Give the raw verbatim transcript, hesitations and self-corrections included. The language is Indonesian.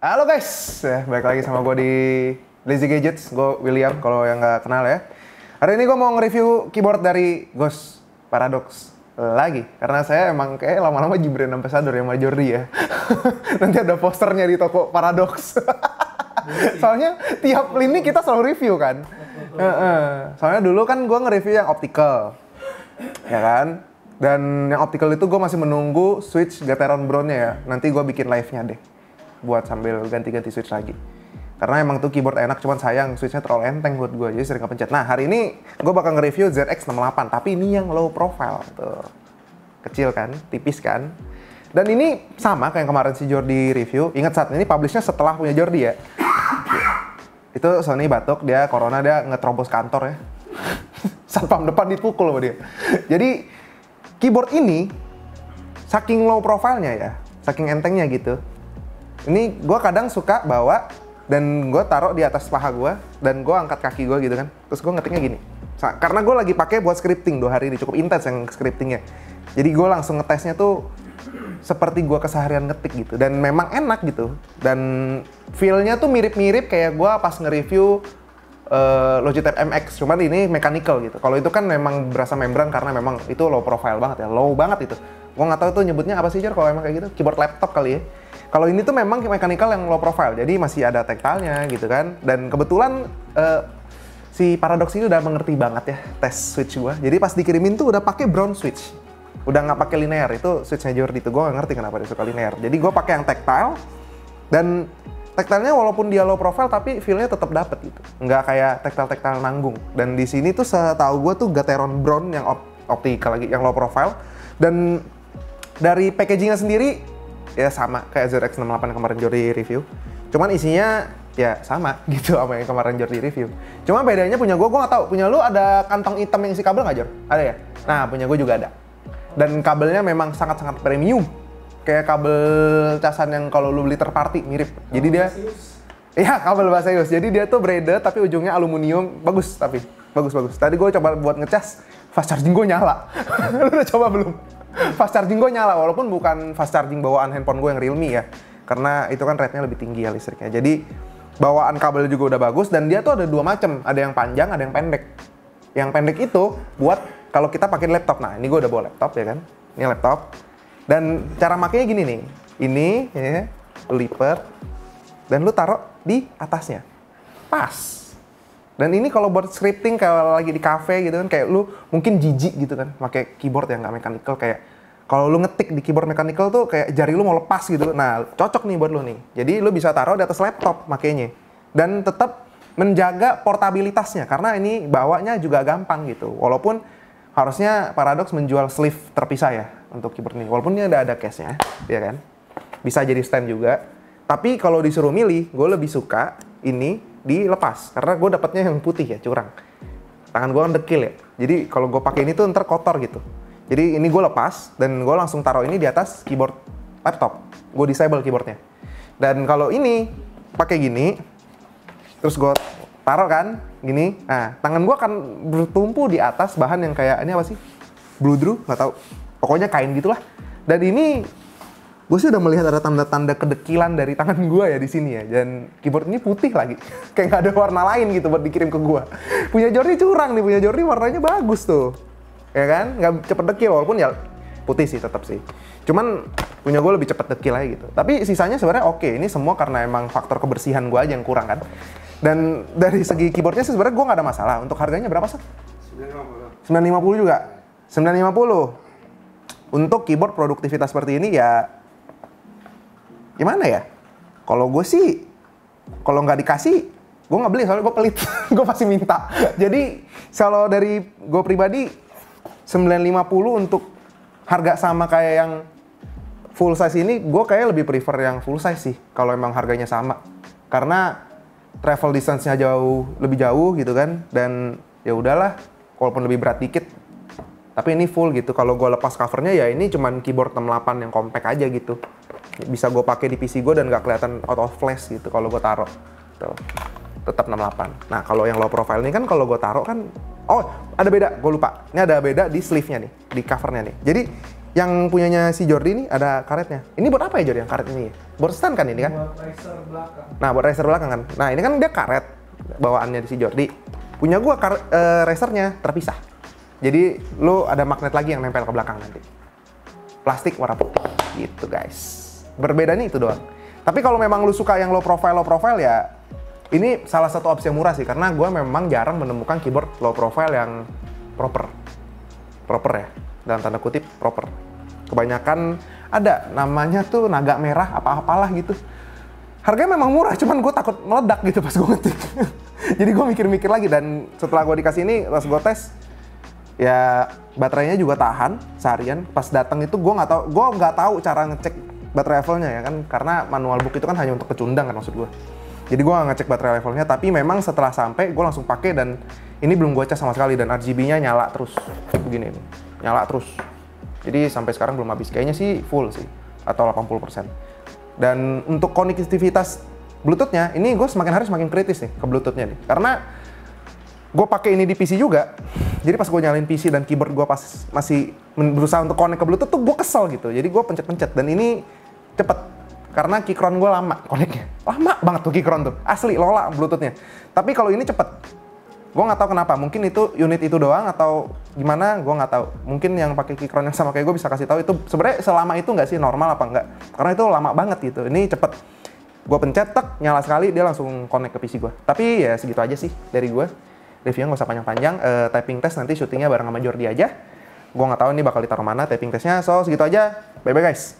Halo guys, ya, balik lagi sama gue di Lazy Gadgets, gue William kalau yang nggak kenal ya. Hari ini gue mau nge-review keyboard dari Ghost Paradox lagi, karena saya emang kayak lama-lama jibran ambassador ya sama Jordi ya. Nanti ada posternya di toko Paradox. Soalnya tiap lini kita selalu review kan. Soalnya dulu kan gue nge-review yang optical, ya kan. Dan yang optical itu gue masih menunggu Switch Gateron Brown-nya ya. Nanti gue bikin live-nya deh. Buat sambil ganti-ganti switch lagi, karena emang tuh keyboard enak, cuman sayang switchnya terlalu enteng buat gue, jadi sering kepencet. Nah hari ini gue bakal nge-review Z X enam delapan, tapi ini yang low profile tuh, kecil kan, tipis kan. Dan ini sama kayak yang kemarin si Jordi review. Ingat saat ini publishnya setelah punya Jordi ya. Itu Sony batuk, dia corona, dia ngeterobos kantor ya. Satpam depan dipukul sama dia. Jadi keyboard ini saking low profile-nya ya, saking entengnya gitu. Ini gue kadang suka bawa dan gue taruh di atas paha gue dan gue angkat kaki gue gitu kan, terus gue ngetiknya gini. Karena gue lagi pakai buat scripting dua hari ini, cukup intens yang scriptingnya. Jadi gue langsung ngetesnya tuh seperti gue keseharian ngetik gitu, dan memang enak gitu. Dan feelnya tuh mirip-mirip kayak gue pas nge-review uh, Logitech M X, cuman ini mechanical gitu. Kalau itu kan memang berasa membran karena memang itu low profile banget ya, low banget itu. Gue nggak tahu tuh nyebutnya apa sih Jor kalau emang kayak gitu, keyboard laptop kali ya. Kalau ini tuh memang mechanical yang low profile, jadi masih ada tactile-nya gitu kan. Dan kebetulan uh, si Paradox ini udah mengerti banget ya tes switch gua. Jadi pas dikirimin tuh udah pakai brown switch, udah nggak pakai linear. Itu switchnya Jordi tuh, gua gak ngerti kenapa dia suka linear. Jadi gua pakai yang tactile, dan tactile-nya walaupun dia low profile tapi feel-nya tetap dapet gitu. Nggak kayak tactile-tactile nanggung. Dan di sini tuh setahu gua tuh Gateron Brown yang op optical lagi, yang low profile. Dan dari packaging-nya sendiri ya sama kayak Z X enam delapan kemarin Jordi review, cuman isinya ya sama gitu sama yang kemarin Jordi review. Cuma bedanya punya gue, gue gak tau, punya lu ada kantong hitam yang isi kabel gak Jor? Ada ya? Nah punya gue juga ada, dan kabelnya memang sangat-sangat premium, kayak kabel casan yang kalau lu beli terparty mirip. Jadi dia, iya kabel Baseus, jadi dia tuh braided tapi ujungnya aluminium, bagus tapi bagus-bagus. Tadi gue coba buat ngecas, fast charging gue nyala. Lu udah coba belum? Fast charging gue nyala, walaupun bukan fast charging bawaan handphone gue yang Realme ya, karena itu kan rate-nya lebih tinggi ya listriknya. Jadi bawaan kabel juga udah bagus, dan dia tuh ada dua macam, ada yang panjang, ada yang pendek. Yang pendek itu buat kalau kita pakai laptop. Nah ini gue udah bawa laptop ya kan, ini laptop. Dan cara makainya gini nih, ini ya, lipat dan lu taruh di atasnya, pas. Dan ini kalau buat scripting kalau lagi di cafe gitu kan, kayak lu mungkin jijik gitu kan pakai keyboard yang nggak mechanical, kayak kalau lu ngetik di keyboard mechanical tuh kayak jari lu mau lepas gitu. Nah cocok nih buat lu nih, jadi lu bisa taruh di atas laptop makanya, dan tetap menjaga portabilitasnya karena ini bawanya juga gampang gitu. Walaupun harusnya Paradox menjual sleeve terpisah ya untuk keyboard ini, walaupun ini ada ada case-nya ya kan, bisa jadi stand juga. Tapi kalau disuruh milih, gue lebih suka ini dilepas karena gue dapatnya yang putih ya, curang. Tangan gue kan dekil ya, jadi kalau gue pakai ini tuh ntar kotor gitu. Jadi ini gue lepas dan gue langsung taruh ini di atas keyboard laptop. Gue disable keyboardnya. Dan kalau ini pakai gini, terus gue taruh kan gini. Nah tangan gue akan bertumpu di atas bahan yang kayak ini apa sih? Bludru? Nggak tahu. Pokoknya kain gitulah. Dan ini gue sih udah melihat ada tanda-tanda kedekilan dari tangan gue ya di sini ya, dan keyboard ini putih lagi, kayak nggak ada warna lain gitu buat dikirim ke gue. Punya Jordi curang nih, punya Jordi warnanya bagus tuh, ya kan, nggak cepet dekil walaupun ya putih sih tetap sih. Cuman punya gue lebih cepet dekil aja gitu. Tapi sisanya sebenarnya oke, ini semua karena emang faktor kebersihan gue aja yang kurang kan. Dan dari segi keyboardnya sih sebenarnya gue nggak ada masalah. Untuk harganya berapa sih? sembilan ratus lima puluh juga, sembilan ratus lima puluh. Untuk keyboard produktivitas seperti ini ya. Gimana ya? Kalau gue sih, kalau nggak dikasih, gue nggak beli soalnya gue pelit. Gue pasti minta. Jadi, kalau dari gue pribadi, sembilan ratus lima puluh untuk harga sama kayak yang full size ini, gue kayak lebih prefer yang full size sih, kalau emang harganya sama. Karena travel distance-nya jauh, lebih jauh gitu kan. Dan ya udahlah, walaupun lebih berat dikit, tapi ini full gitu. Kalau gue lepas covernya ya ini cuman keyboard enam delapan yang compact aja gitu. Bisa gue pakai di P C gue dan nggak kelihatan out of flash gitu kalau gue taruh. Tuh, tetap enam delapan. Nah kalau yang low profile ini kan kalau gue taruh kan, oh ada beda, gue lupa. Ini ada beda di sleeve-nya nih, di covernya nih. Jadi Yang punyanya si Jordi ini ada karetnya. Ini buat apa ya Jordi yang karet ini? Buat stand kan ini kan? Buat racer belakang. Nah, buat racer belakang kan. Nah, ini kan dia karet bawaannya si Jordi. Punya gua karet, uh, racernya terpisah. Jadi lo ada magnet lagi yang nempel ke belakang nanti. Plastik warna putih gitu guys. Berbedanya itu doang. Tapi kalau memang lo suka yang low profile low profile ya ini salah satu opsi yang murah sih, karena gua memang jarang menemukan keyboard low profile yang proper. Proper ya. Dalam tanda kutip proper. Kebanyakan ada namanya tuh naga merah apa-apalah gitu. Harganya memang murah, cuman gue takut meledak gitu pas gue ngetik. Jadi gue mikir-mikir lagi, dan setelah gue dikasih ini pas gue tes ya baterainya juga tahan seharian. Pas datang itu gue nggak tahu, gue nggak tahu cara ngecek baterai levelnya ya kan, karena manual book itu kan hanya untuk pecundang kan maksud gue. Jadi gue nggak ngecek baterai levelnya, tapi memang setelah sampai gue langsung pakai dan ini belum gue cas sama sekali dan R G B-nya nyala terus begini ini. Nyala terus, jadi sampai sekarang belum habis, kayaknya sih full sih, atau delapan puluh persen. Dan untuk konektivitas Bluetooth-nya, ini gue semakin hari semakin kritis nih ke Bluetooth-nya nih, karena gue pakai ini di P C juga, jadi pas gue nyalain P C dan keyboard gue pas masih berusaha untuk connect ke Bluetooth tuh gue kesel gitu, jadi gue pencet-pencet, dan ini cepet, karena Keycron gue lama connect-nya, lama banget tuh Keycron tuh, asli lola Bluetooth-nya, tapi kalau ini cepet. Gue nggak tahu kenapa, mungkin itu unit itu doang atau gimana, gue nggak tahu. Mungkin yang pakai Keycron yang sama kayak gue bisa kasih tahu itu sebenarnya selama itu nggak sih normal apa enggak, karena itu lama banget gitu. Ini cepet, gue pencet tek nyala sekali dia langsung connect ke P C gue. Tapi ya segitu aja sih dari gue, reviewnya nggak usah panjang-panjang. E, typing test nanti syutingnya bareng sama Jordi aja. Gue nggak tahu ini bakal ditaruh mana typing testnya, so segitu aja, bye bye guys.